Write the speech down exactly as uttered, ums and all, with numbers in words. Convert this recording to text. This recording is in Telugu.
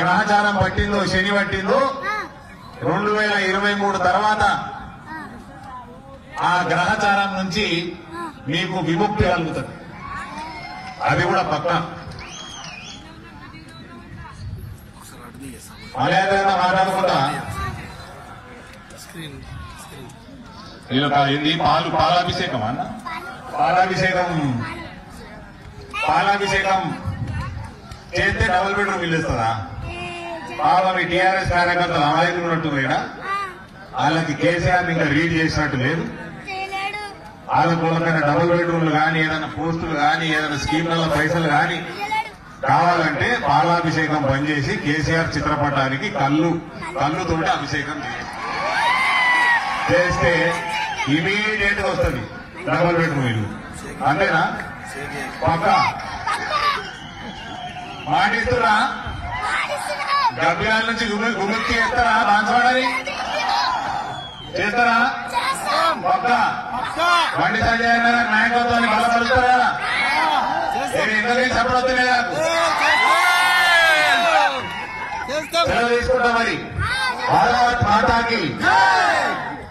గ్రహచారం పట్టిందో శని పట్టిందో రెండు వేల ఇరవై మూడు తర్వాత ఆ గ్రహచారం నుంచి మీకు విముక్తి కలుగుతుంది. అది కూడా పక్క మలయాళంలో మాట్లాడకుండా ఇది పాలు పాలాభిషేకం అన్న పాలాభిషేకం పాలాభిషేకం చేస్తే డబుల్ బెడ్రూమ్ ఇల్లు ఇస్తుందా? బాబా మీ టీఆర్ఎస్ కార్యకర్తలు అమలు ఉన్నట్టున్నారు ఇక్కడ. వాళ్ళకి కేసీఆర్ ఇంకా రీడ్ చేసినట్టు లేదు. వాళ్ళ కోరికైనా డబుల్ బెడ్రూమ్లు కానీ ఏదైనా పోస్టులు కానీ ఏదైనా స్కీమ్ల పైసలు కానీ కావాలంటే పాలాభిషేకం పనిచేసి కేసీఆర్ చిత్రపటానికి కళ్ళు కళ్ళుతోటి అభిషేకం చేయాలి. చేస్తే ఇమీడియట్ గా వస్తుంది డబుల్ బెడ్రూమ్ ఇల్లు. అంతేనా? పక్క మాటిస్తున్నా గబ్బిలాల నుంచి గుమ్మికి చేస్తారా? బాన్స్వాడని చేస్తారా? పక్క బండి సంజయ్ అన్నారు నాయకత్వాన్ని బలపరుస్తారా? నేను ఎందుకని సపడవుతున్నా నాకు తీసుకుంటా మరి భారత్ మాతాకి.